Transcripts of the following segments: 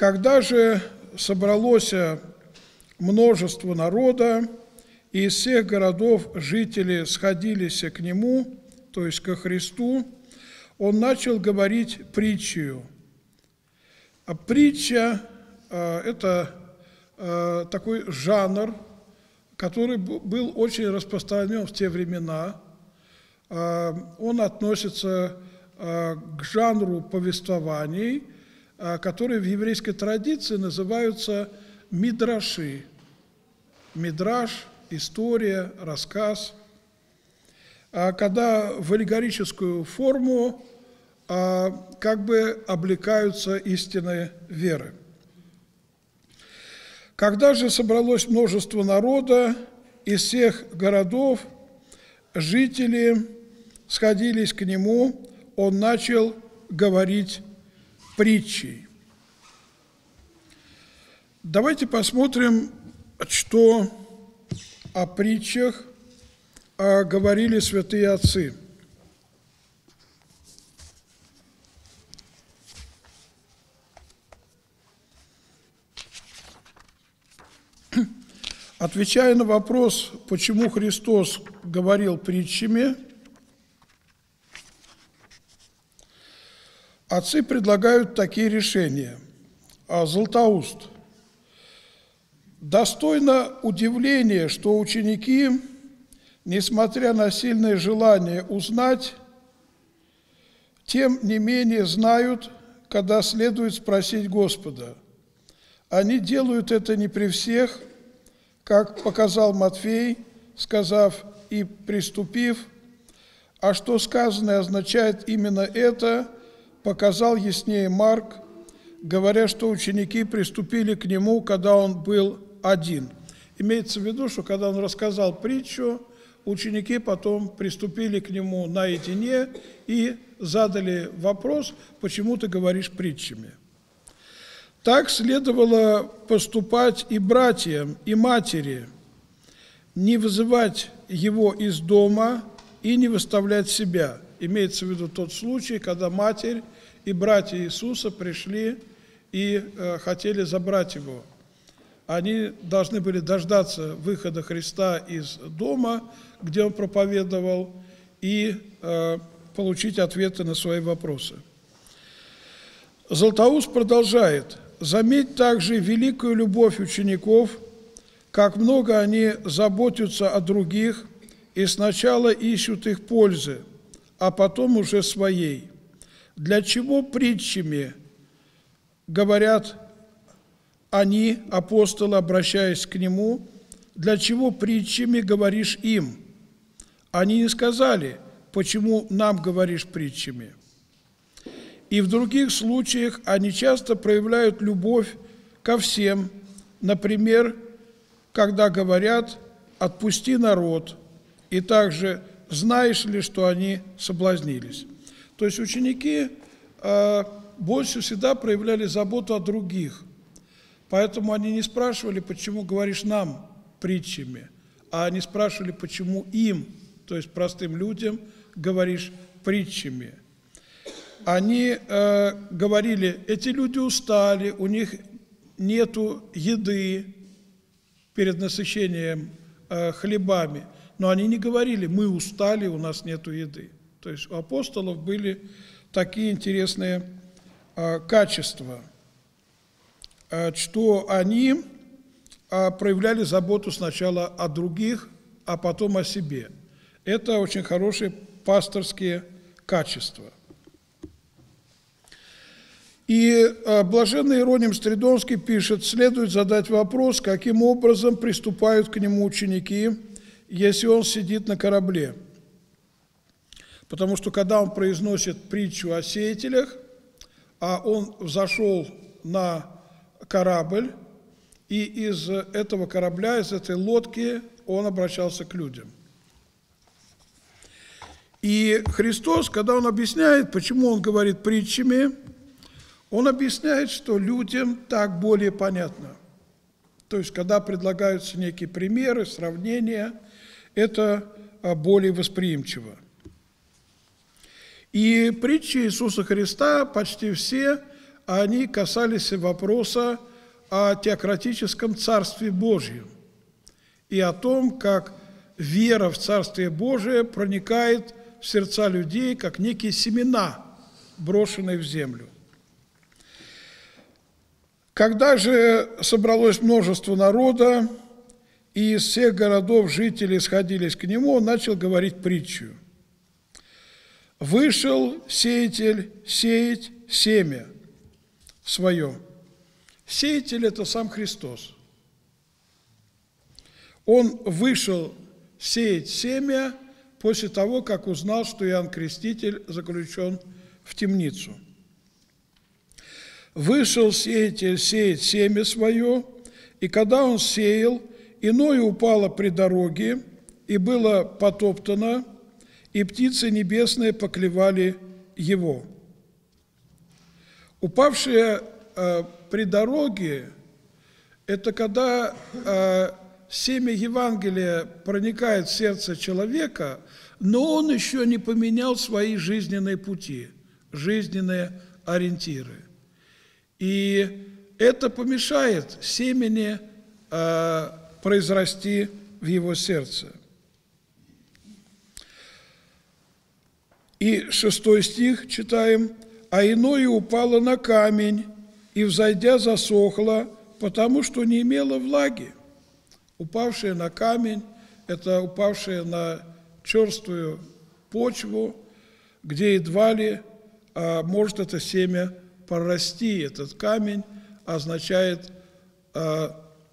Когда же собралось множество народа, и из всех городов жители сходились к Нему, то есть ко Христу, Он начал говорить притчу. А притча – это такой жанр, который был очень распространен в те времена. Он относится к жанру повествований, которые в еврейской традиции называются мидраши. Мидраш, история, рассказ. Когда в аллегорическую форму как бы облекаются истины веры. Когда же собралось множество народа из всех городов, жители сходились к Нему, Он начал говорить притчей. Давайте посмотрим, что о притчах говорили святые отцы. Отвечая на вопрос, почему Христос говорил притчами, отцы предлагают такие решения. Златоуст. Достойно удивления, что ученики, несмотря на сильное желание узнать, тем не менее знают, когда следует спросить Господа. Они делают это не при всех, как показал Матфей, сказав и приступив, а что сказанное означает именно это, показал яснее Марк, говоря, что ученики приступили к Нему, когда Он был один. Имеется в виду, что когда Он рассказал притчу, ученики потом приступили к Нему наедине и задали вопрос, почему ты говоришь притчами. Так следовало поступать и братьям, и матери, не вызывать его из дома и не выставлять себя. Имеется в виду тот случай, когда матерь и братья Иисуса пришли и хотели забрать его. Они должны были дождаться выхода Христа из дома, где он проповедовал, и получить ответы на свои вопросы. Златоуст продолжает. Заметь также великую любовь учеников, как много они заботятся о других и сначала ищут их пользы, а потом уже своей. Для чего притчами говорят они, апостолы, обращаясь к Нему, для чего притчами говоришь им? Они не сказали, почему нам говоришь притчами. И в других случаях они часто проявляют любовь ко всем. Например, когда говорят «отпусти народ», и также «знаешь ли, что они соблазнились». То есть ученики больше всегда проявляли заботу о других. Поэтому они не спрашивали, почему говоришь нам притчами, а они спрашивали, почему им, то есть простым людям, говоришь притчами. Они говорили, эти люди устали, у них нету еды перед насыщением хлебами, но они не говорили, мы устали, у нас нету еды. То есть у апостолов были такие интересные качества, что они проявляли заботу сначала о других, а потом о себе. Это очень хорошие пасторские качества. И блаженный Иероним Стридонский пишет, следует задать вопрос, каким образом приступают к Нему ученики, если Он сидит на корабле. Потому что когда Он произносит притчу о сеятелях, а Он взошел на корабль, и из этого корабля, из этой лодки Он обращался к людям. И Христос, когда Он объясняет, почему Он говорит притчами, Он объясняет, что людям так более понятно. То есть, когда предлагаются некие примеры, сравнения, это более восприимчиво. И притчи Иисуса Христа почти все они касались вопроса о теократическом Царстве Божьем и о том, как вера в Царствие Божие проникает в сердца людей, как некие семена, брошенные в землю. Когда же собралось множество народа, и из всех городов жители сходились к нему, он начал говорить притчу. «Вышел сеятель сеять семя свое». Сеятель – это сам Христос. Он вышел сеять семя после того, как узнал, что Иоанн Креститель заключен в темницу. «Вышел сеятель сеять семя свое, и когда он сеял, иное упало при дороге, и было потоптано, и птицы небесные поклевали его». Упавшее при дороге – это когда семя Евангелия проникает в сердце человека, но он еще не поменял свои жизненные пути, жизненные ориентиры. И это помешает семени произрасти в его сердце. И 6 стих читаем. «А иное упало на камень, и, взойдя, засохло, потому что не имело влаги». Упавшее на камень – это упавшее на черствую почву, где едва ли может это семя прорасти. Этот камень означает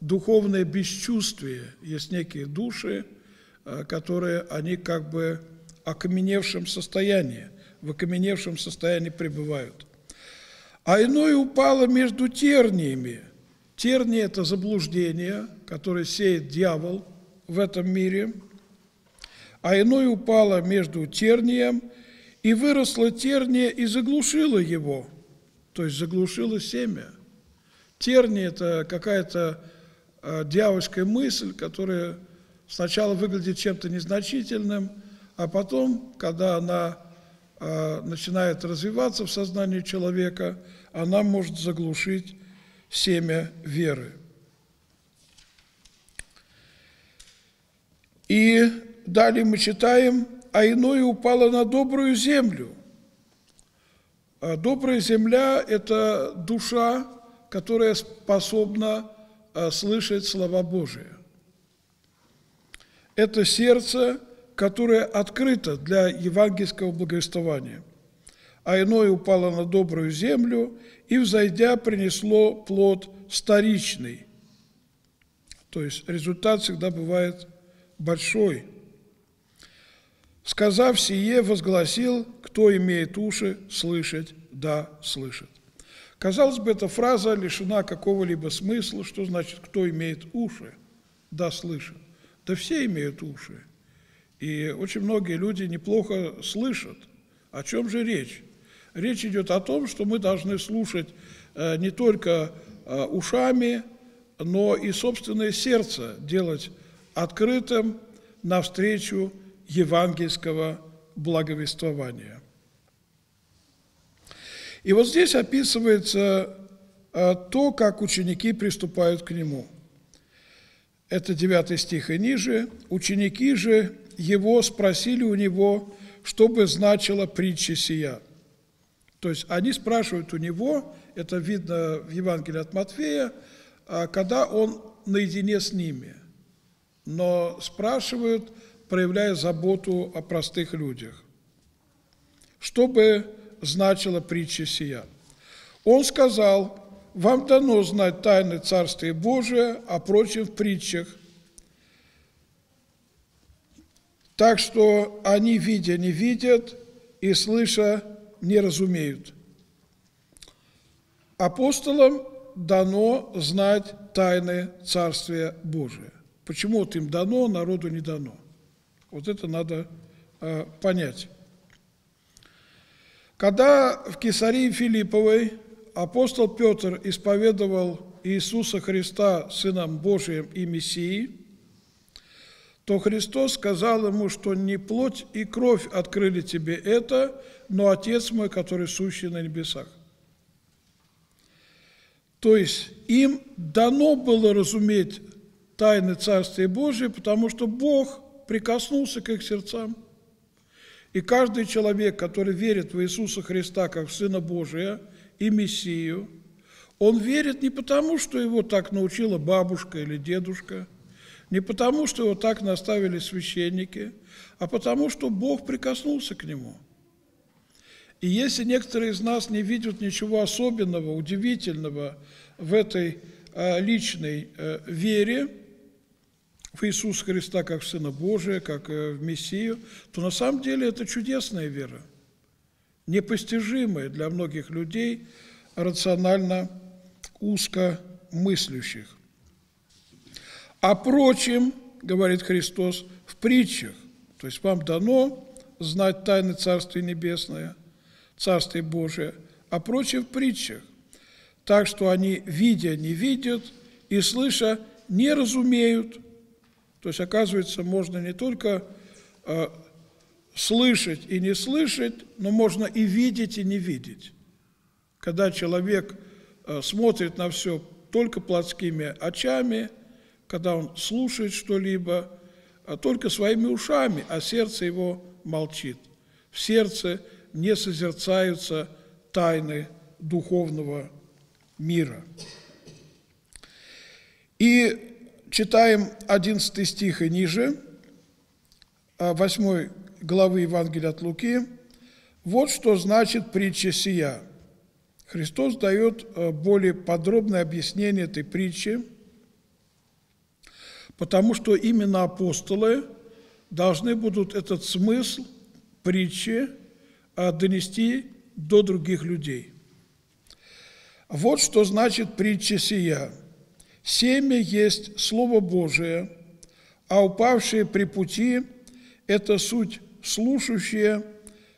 духовное бесчувствие. Есть некие души, которые они как бы в окаменевшем состоянии пребывают. «А иное упало между терниями». Тернии – это заблуждение, которое сеет дьявол в этом мире. «А иное упало между тернием, и выросло терния, и заглушило его». То есть заглушило семя. Терния – это какая-то дьявольская мысль, которая сначала выглядит чем-то незначительным, а потом, когда она начинает развиваться в сознании человека, она может заглушить семя веры. И далее мы читаем: «А иное упало на добрую землю». Добрая земля – это душа, которая способна слышать слова Божии. Это сердце, которое открыто для евангельского благовествования. «А иное упало на добрую землю, и, взойдя, принесло плод старичный». То есть результат всегда бывает большой. «Сказав сие, возгласил, кто имеет уши, слышать, да слышит». Казалось бы, эта фраза лишена какого-либо смысла. Что значит «кто имеет уши, да слышит»? Да все имеют уши. И очень многие люди неплохо слышат. О чем же речь? Речь идет о том, что мы должны слушать не только ушами, но и собственное сердце делать открытым навстречу евангельского благовествования. И вот здесь описывается то, как ученики приступают к нему. Это 9 стих и ниже. «Ученики же его спросили у него, что бы значила притча сия». То есть они спрашивают у него, это видно в Евангелии от Матфея, когда он наедине с ними, но спрашивают, проявляя заботу о простых людях. «Что бы значила притча сия?» Он сказал: «Вам дано знать тайны Царствия Божия, а прочим в притчах. Так что они, видя, не видят, и, слыша, не разумеют». Апостолам дано знать тайны Царствия Божия. Почему вот им дано, народу не дано? Вот это надо понять. Когда в Кесарии Филипповой апостол Петр исповедовал Иисуса Христа Сыном Божиим и Мессией, то Христос сказал ему, что не плоть и кровь открыли тебе это, но Отец мой, который сущий на небесах. То есть им дано было разуметь тайны Царствия Божия, потому что Бог прикоснулся к их сердцам. И каждый человек, который верит в Иисуса Христа как Сына Божия и Мессию, он верит не потому, что его так научила бабушка или дедушка, не потому, что его так наставили священники, а потому, что Бог прикоснулся к нему. И если некоторые из нас не видят ничего особенного, удивительного в этой личной вере в Иисуса Христа как в Сына Божия, как в Мессию, то на самом деле это чудесная вера, непостижимая для многих людей, рационально узкомыслящих. А прочим, говорит Христос, в притчах, то есть вам дано знать тайны Царствия Небесное, Царствие Божие, а прочим в притчах, так что они, видя, не видят, и слыша, не разумеют. То есть, оказывается, можно не только слышать и не слышать, но можно и видеть, и не видеть. Когда человек смотрит на все только плотскими очами, когда он слушает что-либо, только своими ушами, а сердце его молчит. В сердце не созерцаются тайны духовного мира. И читаем 11 стих и ниже, 8 главы Евангелия от Луки. Вот что значит притча сия. Христос дает более подробное объяснение этой притчи, потому что именно апостолы должны будут этот смысл притчи донести до других людей. Вот что значит притча сия. Семя есть Слово Божие, а упавшие при пути – это суть слушающие,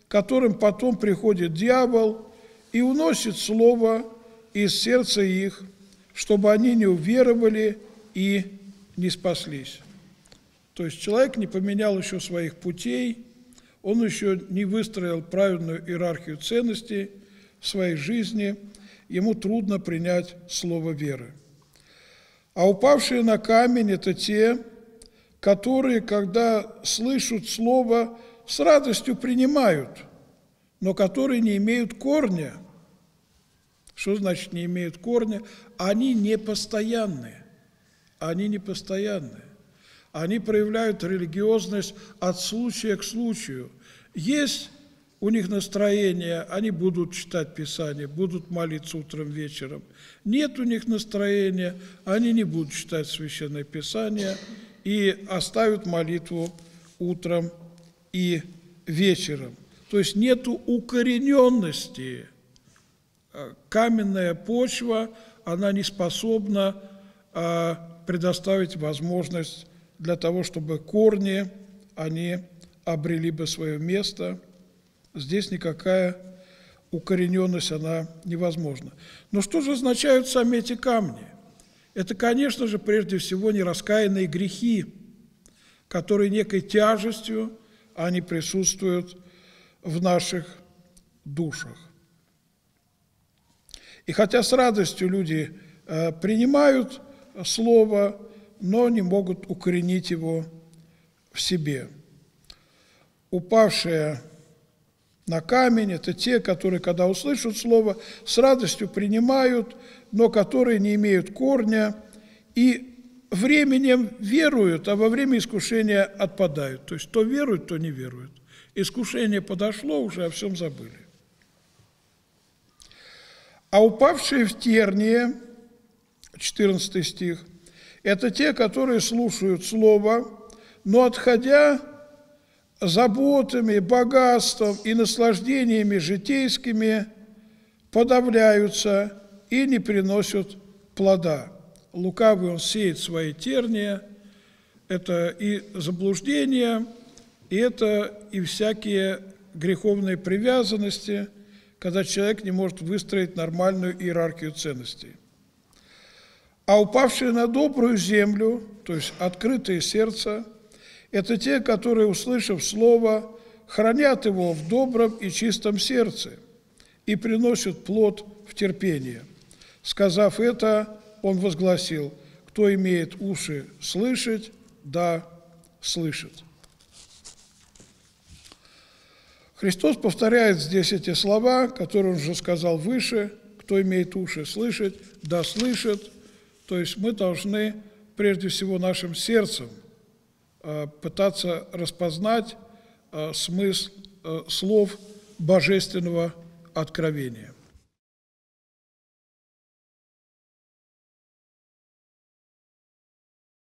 которым потом приходит дьявол и уносит Слово из сердца их, чтобы они не уверовали и не спаслись. То есть человек не поменял еще своих путей, он еще не выстроил правильную иерархию ценностей в своей жизни, ему трудно принять слово веры. А упавшие на камень – это те, которые, когда слышат слово, с радостью принимают, но которые не имеют корня. Что значит не имеют корня? Они непостоянные. Они непостоянные. Они проявляют религиозность от случая к случаю. Есть у них настроение, они будут читать Писание, будут молиться утром, вечером. Нет у них настроения, они не будут читать Священное Писание и оставят молитву утром и вечером. То есть нет укорененности. Каменная почва, она не способна предоставить возможность для того, чтобы корни, они обрели бы свое место. Здесь никакая укорененность, она невозможна. Но что же означают сами эти камни? Это, конечно же, прежде всего, нераскаянные грехи, которые некой тяжестью, они присутствуют в наших душах. И хотя с радостью люди принимают слово, но не могут укоренить его в себе. Упавшие на камень – это те, которые, когда услышат слово, с радостью принимают, но которые не имеют корня и временем веруют, а во время искушения отпадают. То есть то веруют, то не веруют. Искушение подошло, уже о всем забыли. А упавшие в тернии, 14 стих, это те, которые слушают слово, но, отходя заботами, богатством и наслаждениями житейскими, подавляются и не приносят плода. Лукавый он сеет свои тернии, это и заблуждения, и это и всякие греховные привязанности, когда человек не может выстроить нормальную иерархию ценностей. А упавшие на добрую землю, то есть открытое сердце, это те, которые, услышав слово, хранят его в добром и чистом сердце и приносят плод в терпении. Сказав это, он возгласил: кто имеет уши слышать, да слышит. Христос повторяет здесь эти слова, которые он уже сказал выше: кто имеет уши слышать, да слышит. То есть мы должны прежде всего нашим сердцем пытаться распознать смысл слов божественного откровения.